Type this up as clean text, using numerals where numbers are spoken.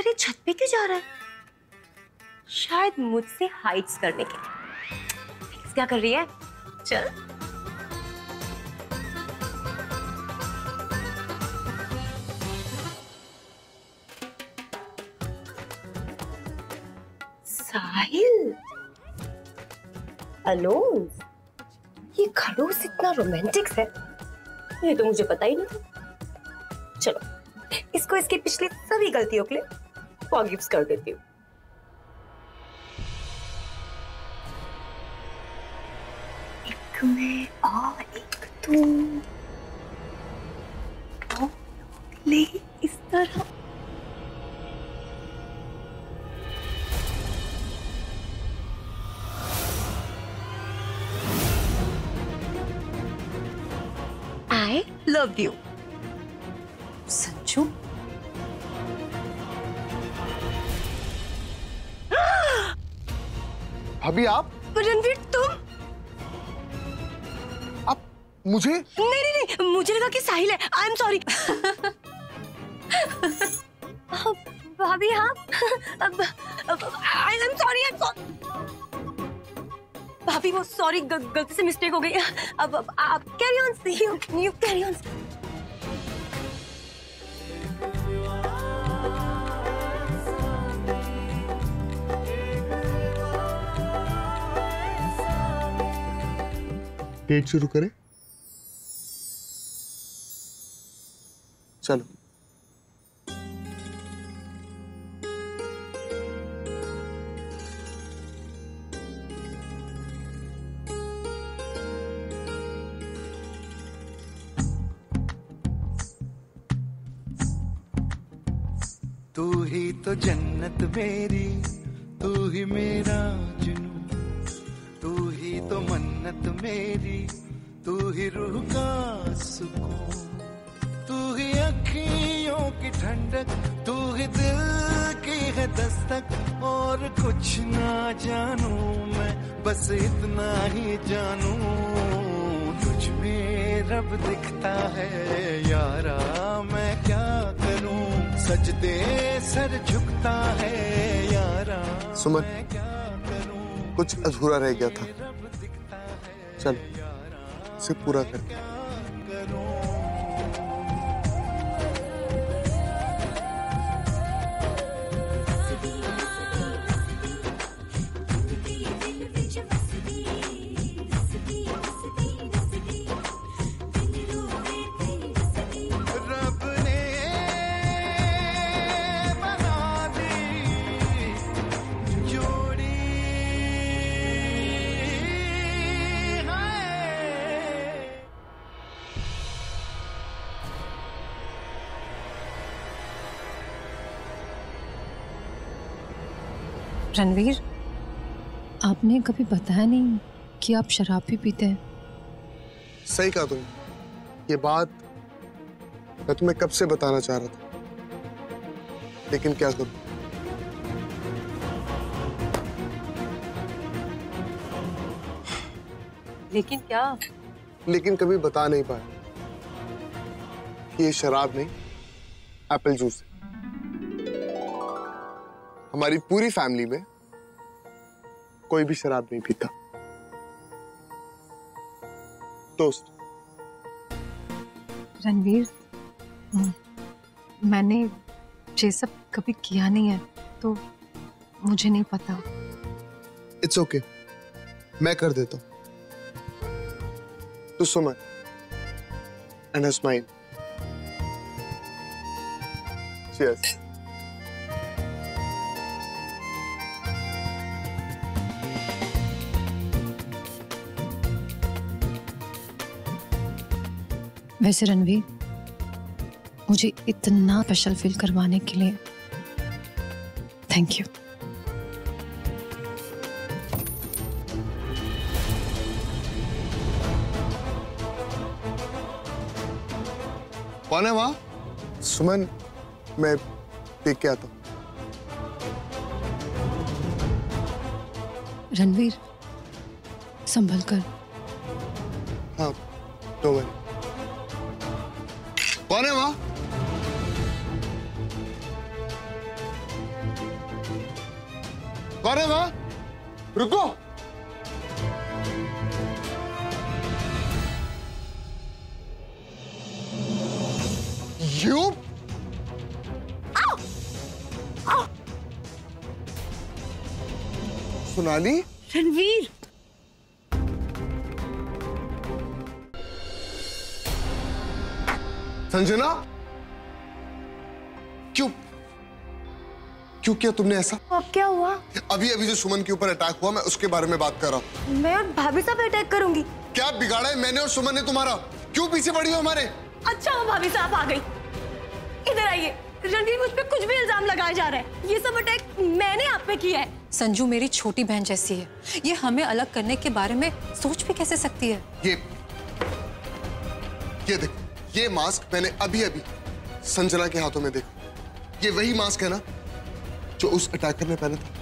पर ये छत पे क्यों जा रहा है? शायद मुझसे हाइड्स करने के लिए। क्या कर रही है? चल। साहिल अलोन, ये खड़ूस इतना रोमांटिक है, ये तो मुझे पता ही नहीं था। चलो इसको इसकी पिछली सभी गलतियों के लिए फॉरगिव्स कर देती हूँ। एक मैं और एक तुम, ले इस तरह। Love you, Sanju. भाभी आप? रणवीर तुम? आप मुझे? नहीं नहीं, मुझे लगा कि साहिल है। I am sorry. भाभी आप? I am sorry. भाभी वो सॉरी गलती से मिस्टेक हो गई। अब आप carry on, you carry on. Date शुरू करें? चलो। तू ही तो जन्नत मेरी, तू ही मेरा जुनून, तू ही तो मन्नत मेरी, तू ही रूह का सुकून, तू ही अखियों की ठंडक, तू ही दिल की है दस्तक। और कुछ ना जानू मैं, बस इतना ही जानू तुझ में रब दिखता है यारा। मैं क्या करूं, सजदे सर झुकता है यारा। सुमन, कुछ अधूरा रह गया था, चल इसे पूरा कर। रणवीर, आपने कभी बताया नहीं कि आप शराब भी पीते हैं। सही कहा तुम, ये बात मैं तुम्हें कब से बताना चाह रहा था, लेकिन क्या करूं। लेकिन क्या? लेकिन कभी बता नहीं पाया कि ये शराब नहीं, एप्पल जूस है। हमारी पूरी फैमिली में कोई भी शराब नहीं पीता। दोस्त रणवीर, मैंने ये सब कभी किया नहीं है, तो मुझे नहीं पता। इट्स ओके, मैं कर देता हूं। तो Suman and her smile. Cheers. वैसे रणवीर, मुझे इतना स्पेशल फील करवाने के लिए थैंक यू। कौन है वहां? सुमन, मैं देख के आता हूं। रणवीर संभल कर। हाँ, तो वही। कौन है वहां? कौन है वहां? रुको, यू सुनाली। रणवीर, संजना, क्यों किया तुमने ऐसा? अब क्या हुआ? अभी अभी जो सुमन के ऊपर अटैक हुआ, मैं उसके बारे में बात कर रहा हूँ। मैं और भाभी साहब अटैक करूंगी। क्या बिगाड़ा है मैंने और सुमन ने तुम्हारा? क्यों पीछे पड़ी हो हमारे? अच्छा हो भाभी साहब आ गई। इधर आइए। रणवीर मुझ पे कुछ भी इल्जाम लगाया जा रहा है। ये सब अटैक मैंने आप पे किया है। संजू मेरी छोटी बहन जैसी है, ये हमें अलग करने के बारे में सोच भी कैसे सकती है? ये देख, ये मास्क मैंने अभी अभी संजना के हाथों में देखा। ये वही मास्क है ना जो उस अटैकर ने पहना था।